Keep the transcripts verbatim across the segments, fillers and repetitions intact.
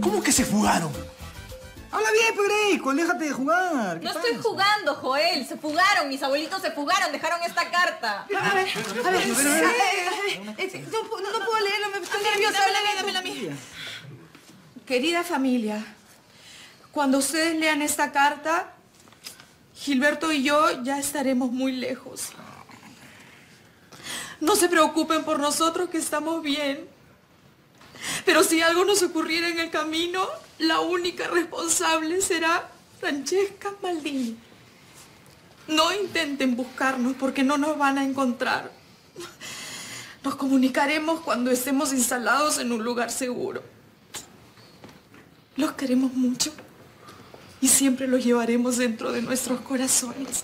¿Cómo que se fugaron? Habla bien, Pereco, déjate de jugar. No estoy jugando, Joel. Se fugaron, mis abuelitos se fugaron, dejaron esta carta. A ver, a ver, no puedo leerlo, me estoy nerviosa. Dámela a mí. Querida familia, cuando ustedes lean esta carta, Gilberto y yo ya estaremos muy lejos. No se preocupen por nosotros, que estamos bien. Pero si algo nos ocurriera en el camino, la única responsable será Francesca Maldini. No intenten buscarnos porque no nos van a encontrar. Nos comunicaremos cuando estemos instalados en un lugar seguro. Los queremos mucho y siempre los llevaremos dentro de nuestros corazones.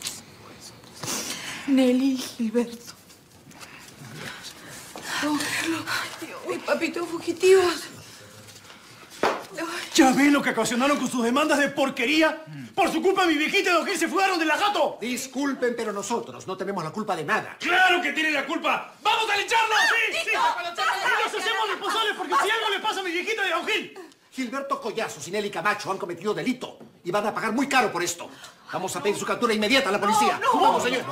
Nelly y Gilberto. Oh, Dios, papitos fugitivos. ¿Ya ves lo que ocasionaron con sus demandas de porquería? Por su culpa, mi viejita y don Gil se fugaron de la jato. Disculpen, pero nosotros no tenemos la culpa de nada. ¡Claro que tienen la culpa! ¡Vamos a lincharnos! ¡Sí, sí! ¡Y nos hacemos responsables porque si algo le pasa a mi viejita y don Gil! Gilberto Collazo y Nelly Camacho han cometido delito y van a pagar muy caro por esto. Vamos a pedir su captura inmediata a la policía. No, no, ¡vamos, señor!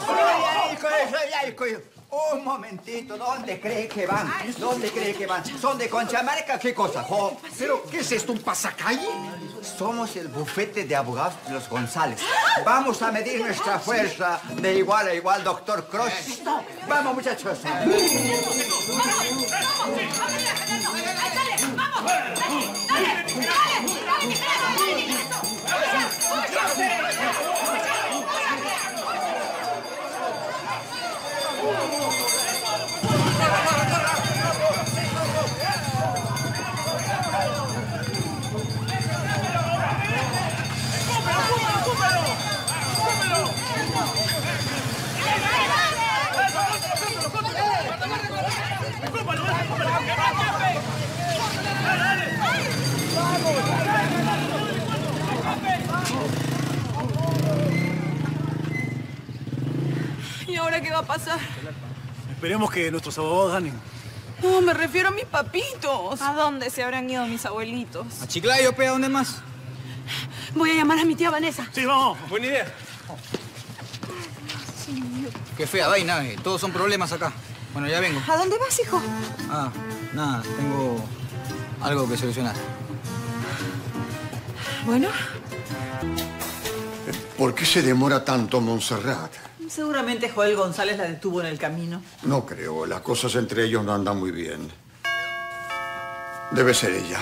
Un momentito, ¿dónde cree que van? ¿Dónde cree que van? ¿Son de Conchamarca? ¿Qué cosa? Oh, ¿pero qué es esto, un pasacalle? Somos el bufete de abogados de los Gonzáles. Vamos a medir nuestra fuerza de igual a igual, doctor Cross. Vamos, muchachos. ¿Y ahora qué va a pasar? Esperemos que nuestros abogados ganen. No, me refiero a mis papitos. ¿A dónde se habrán ido mis abuelitos? A Chiclayo, pe, ¿a dónde más? Voy a llamar a mi tía Vanessa. Sí, vamos, buena idea. Qué fea vaina, eh. Todos son problemas acá. Bueno, ya vengo. ¿A dónde vas, hijo? Ah, nada, tengo algo que solucionar. Bueno. ¿Por qué se demora tanto Montserrat? Seguramente Joel González la detuvo en el camino. No creo, las cosas entre ellos no andan muy bien. Debe ser ella.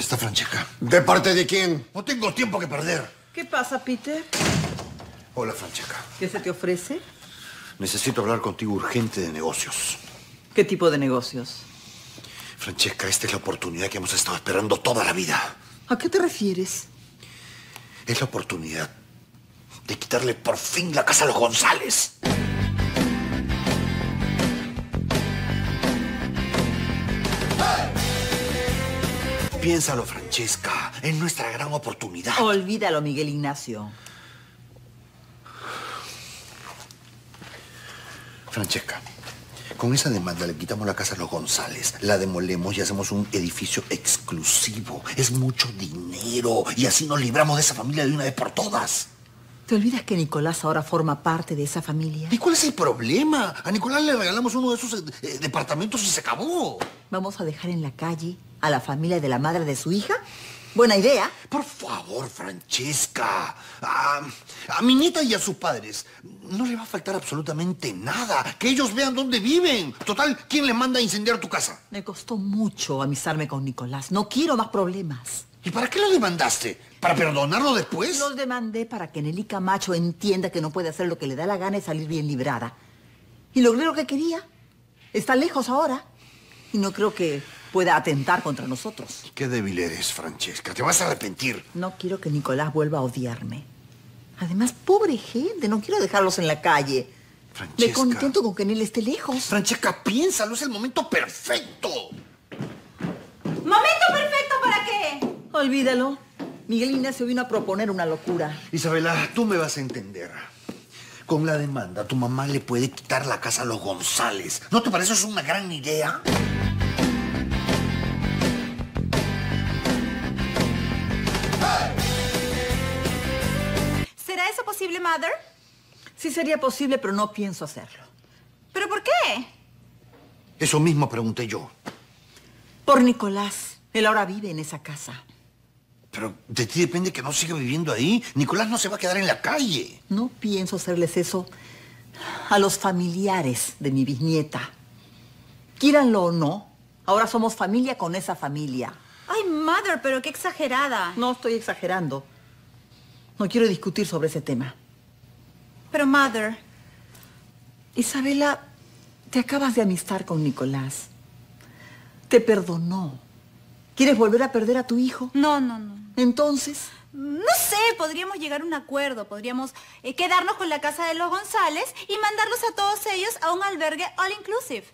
Está Francesca. ¿De parte de quién? No tengo tiempo que perder. ¿Qué pasa, Peter? Hola, Francesca. ¿Qué se te ofrece? Necesito hablar contigo urgente de negocios. ¿Qué tipo de negocios? Francesca, esta es la oportunidad que hemos estado esperando toda la vida. ¿A qué te refieres? Es la oportunidad de quitarle por fin la casa a los González. ¡Hey! Piénsalo, Francesca. Es nuestra gran oportunidad. Olvídalo, Miguel Ignacio. Francesca, con esa demanda le quitamos la casa a los González, la demolemos y hacemos un edificio exclusivo. Es mucho dinero y así nos libramos de esa familia de una vez por todas. ¿Te olvidas que Nicolás ahora forma parte de esa familia? ¿Y cuál es el problema? A Nicolás le regalamos uno de esos eh, departamentos y se acabó. ¿Vamos a dejar en la calle a la familia de la madre de su hija? Buena idea. Por favor, Francesca. A, a mi nieta y a sus padres no le va a faltar absolutamente nada. Que ellos vean dónde viven. Total, ¿quién les manda a incendiar tu casa? Me costó mucho amizarme con Nicolás. No quiero más problemas. ¿Y para qué lo demandaste? ¿Para perdonarlo después? Los demandé para que Nelly Camacho entienda que no puede hacer lo que le da la gana y salir bien librada. Y logré lo que quería. Está lejos ahora. Y no creo que pueda atentar contra nosotros. Qué débil eres, Francesca. Te vas a arrepentir. No quiero que Nicolás vuelva a odiarme. Además, pobre gente, no quiero dejarlos en la calle. Francesca. Me contento con que Nelly esté lejos. Francesca, piénsalo. Es el momento perfecto. ¿Momento perfecto para qué? Olvídalo. Miguel Ignacio vino a proponer una locura. Isabela, tú me vas a entender. Con la demanda, tu mamá le puede quitar la casa a los González. ¿No te parece eso una gran idea? ¿Será eso posible, Mother? Sí sería posible, pero no pienso hacerlo. ¿Pero por qué? Eso mismo pregunté yo. Por Nicolás. Él ahora vive en esa casa. Pero de ti depende que no siga viviendo ahí. Nicolás no se va a quedar en la calle. No pienso hacerles eso a los familiares de mi bisnieta. Quíranlo o no, ahora somos familia con esa familia. Ay, Mother, pero qué exagerada. No estoy exagerando. No quiero discutir sobre ese tema. Pero, Mother... Isabela, te acabas de amistar con Nicolás. Te perdonó. ¿Quieres volver a perder a tu hijo? No, no, no. ¿Entonces? No sé, podríamos llegar a un acuerdo. Podríamos eh, quedarnos con la casa de los González y mandarlos a todos ellos a un albergue all inclusive.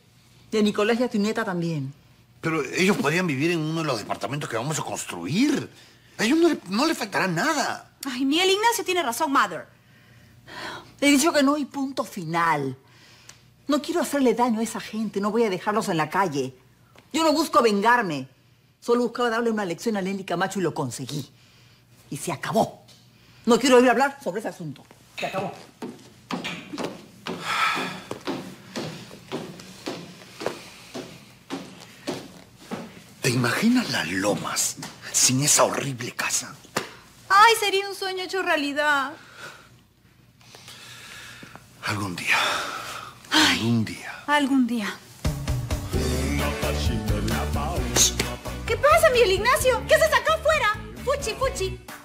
De Nicolás y a tu nieta también. Pero ellos podrían vivir en uno de los departamentos que vamos a construir. A ellos no le, no le faltará nada. Ay, Miguel Ignacio tiene razón, Mother. He dicho que no hay punto final. No quiero hacerle daño a esa gente. No voy a dejarlos en la calle. Yo no busco vengarme. Solo buscaba darle una lección a Nelly Camacho y lo conseguí. Y se acabó. No quiero oír hablar sobre ese asunto. Se acabó. ¿Te imaginas las lomas sin esa horrible casa? Ay, sería un sueño hecho realidad. Algún día. Ay, algún día. Algún día. ¿Qué pasa, Miguel Ignacio? ¿Qué haces acá afuera? Fuchi, fuchi.